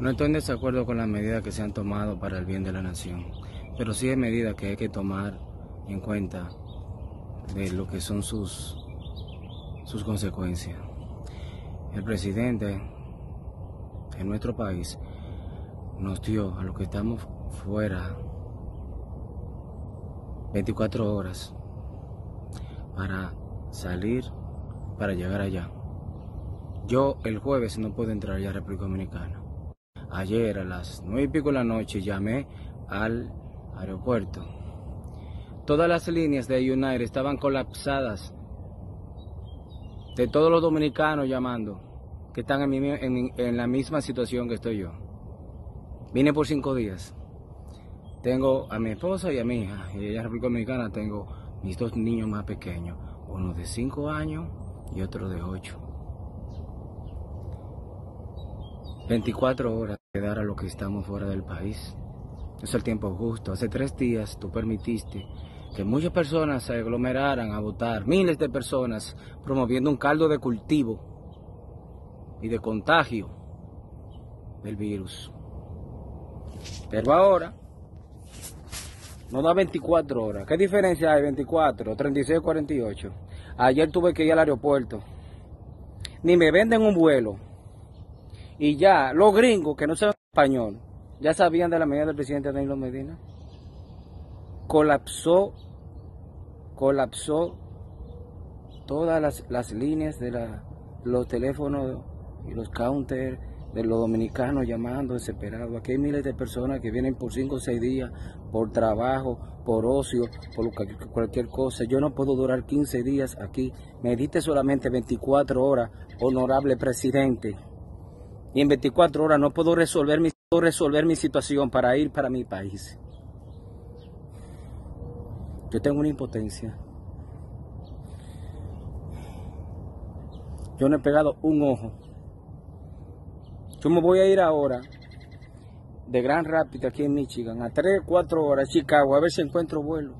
No estoy en desacuerdo con las medidas que se han tomado para el bien de la nación, pero sí hay medidas que hay que tomar en cuenta de lo que son sus consecuencias. El presidente en nuestro país nos dio a los que estamos fuera 24 horas para salir, para llegar allá. Yo el jueves no puedo entrar ya a República Dominicana. Ayer a las 9:00 de la noche llamé al aeropuerto. Todas las líneas de United estaban colapsadas, de todos los dominicanos llamando, que están en la misma situación que estoy yo. Vine por 5 días. Tengo a mi esposa y a mi hija, y ella es República Dominicana. Tengo mis 2 niños más pequeños, uno de 5 años y otro de 8. 24 horas de dar a los que estamos fuera del país. Es el tiempo justo. Hace 3 días tú permitiste que muchas personas se aglomeraran a votar, miles de personas, promoviendo un caldo de cultivo y de contagio del virus. Pero ahora no da 24 horas. ¿Qué diferencia hay 24, 36, 48? Ayer tuve que ir al aeropuerto. Ni me venden un vuelo. Y ya los gringos que no saben español ya sabían de la medida del presidente Danilo Medina. Colapsó todas las líneas de los teléfonos y los counters de los dominicanos llamando desesperados. Aquí hay miles de personas que vienen por 5 o 6 días, por trabajo, por ocio, por cualquier cosa. Yo no puedo durar 15 días aquí. Me diste solamente 24 horas, honorable presidente. Y en 24 horas no puedo resolver mi situación para ir para mi país. Yo tengo una impotencia. Yo no he pegado un ojo. Yo me voy a ir ahora de Grand Rapids, aquí en Michigan, a 3 o 4 horas a Chicago, a ver si encuentro vuelo.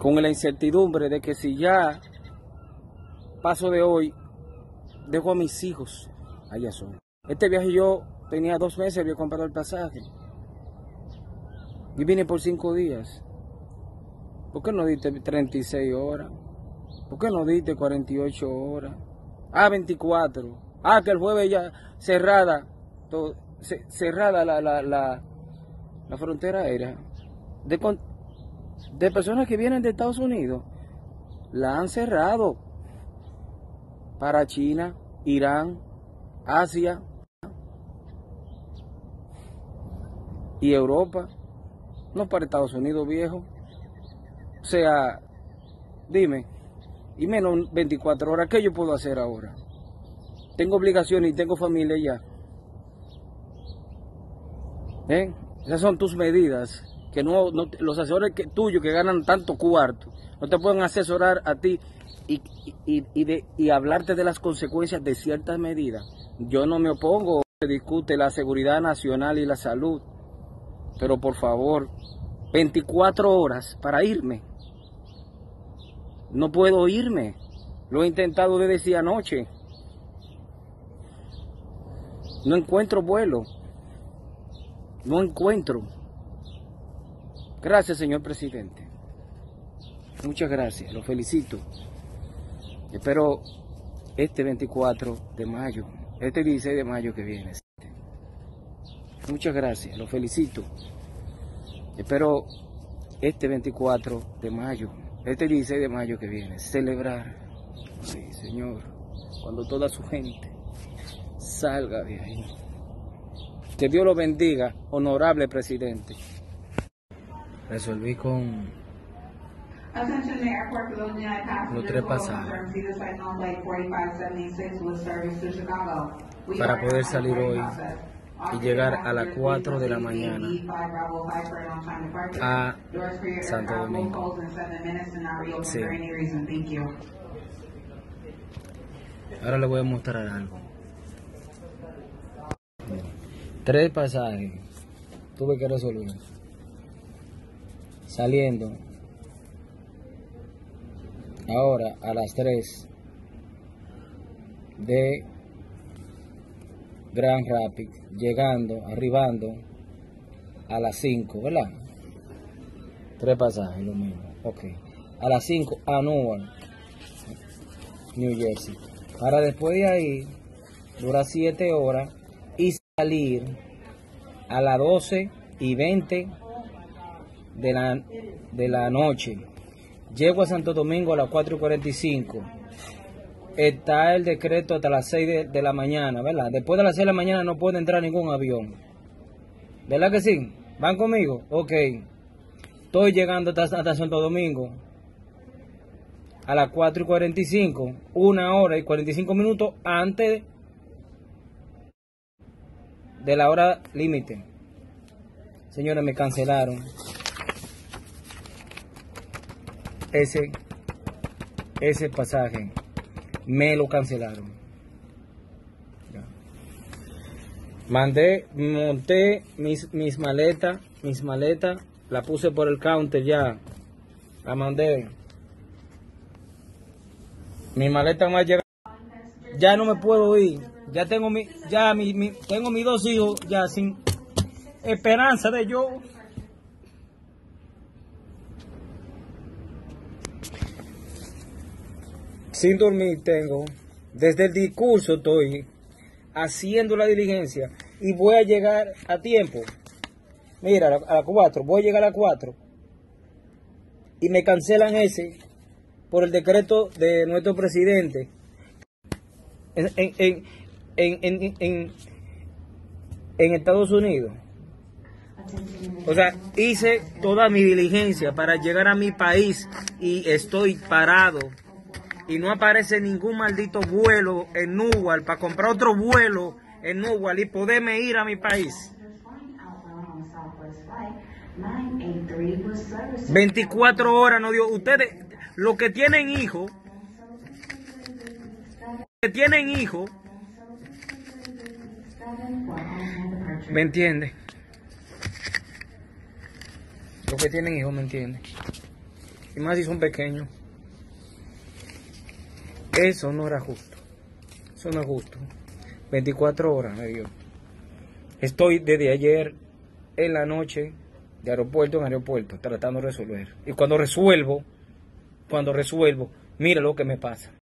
Con la incertidumbre de que si ya paso de hoy, dejo a mis hijos allá solos. Este viaje yo tenía 2 meses, había comprado el pasaje. Y vine por 5 días. ¿Por qué no diste 36 horas? ¿Por qué no diste 48 horas? Ah, 24. Ah, que el jueves ya cerrada la frontera aérea. De personas que vienen de Estados Unidos, la han cerrado para China, Irán, Asia y Europa, no para Estados Unidos, viejo. O sea, dime, y menos 24 horas, ¿qué yo puedo hacer ahora? Tengo obligaciones y tengo familia ya. Esas son tus medidas, que no los asesores tuyos que ganan tanto cuarto no te pueden asesorar a ti y hablarte de las consecuencias de ciertas medidas. Yo no me opongo, se discute la seguridad nacional y la salud, pero por favor, 24 horas para irme. No puedo irme, lo he intentado desde anoche. No encuentro vuelo, no encuentro. Gracias, señor presidente. Muchas gracias, lo felicito. Espero este 24 de mayo, este 16 de mayo que viene. Muchas gracias, lo felicito. Espero este 24 de mayo, este 16 de mayo que viene, celebrar, sí, señor, cuando toda su gente salga de ahí. Que Dios lo bendiga, honorable presidente. Resolví con los 3 pasajes para poder salir hoy y llegar a las 4 de la mañana a Santo Domingo. Sí. Ahora les voy a mostrar algo. 3 pasajes tuve que resolver saliendo ahora a las 3 de Grand Rapids, llegando, arribando a las 5, ¿verdad? Tres pasajes, lo mismo. Ok. A las 5 a Núbal, New Jersey. Para después de ahí, dura 7 horas y salir a las 12:20 de la noche. Llego a Santo Domingo a las 4:45. Está el decreto hasta las 6 de la mañana, ¿verdad? Después de las 6 de la mañana no puede entrar ningún avión, ¿verdad que sí? ¿Van conmigo? Ok. Estoy llegando hasta Santo Domingo a las 4:45, 1 hora y 45 minutos antes de la hora límite. Señores, me cancelaron ese pasaje. Me lo cancelaron. Ya. Monté mis maletas, la puse por el counter ya. La mandé. Mi maleta más llegada. Ya no me puedo ir. Ya tengo mis dos hijos ya sin esperanza de yo. Sin dormir tengo, desde el discurso estoy haciendo la diligencia y voy a llegar a tiempo. Mira, a las 4, voy a llegar a las 4 y me cancelan ese por el decreto de nuestro presidente. En Estados Unidos. O sea, hice toda mi diligencia para llegar a mi país y estoy parado. Y no aparece ningún maldito vuelo en Núbal para comprar otro vuelo en Núbal y poderme ir a mi país. 24 horas no dio. Ustedes, los que tienen hijos, ¿me entienden? Los que tienen hijos, ¿me entienden? Y más si son pequeños. Eso no era justo. Eso no es justo. 24 horas me dio. Estoy desde ayer en la noche de aeropuerto en aeropuerto tratando de resolver. Y cuando resuelvo, mira lo que me pasa.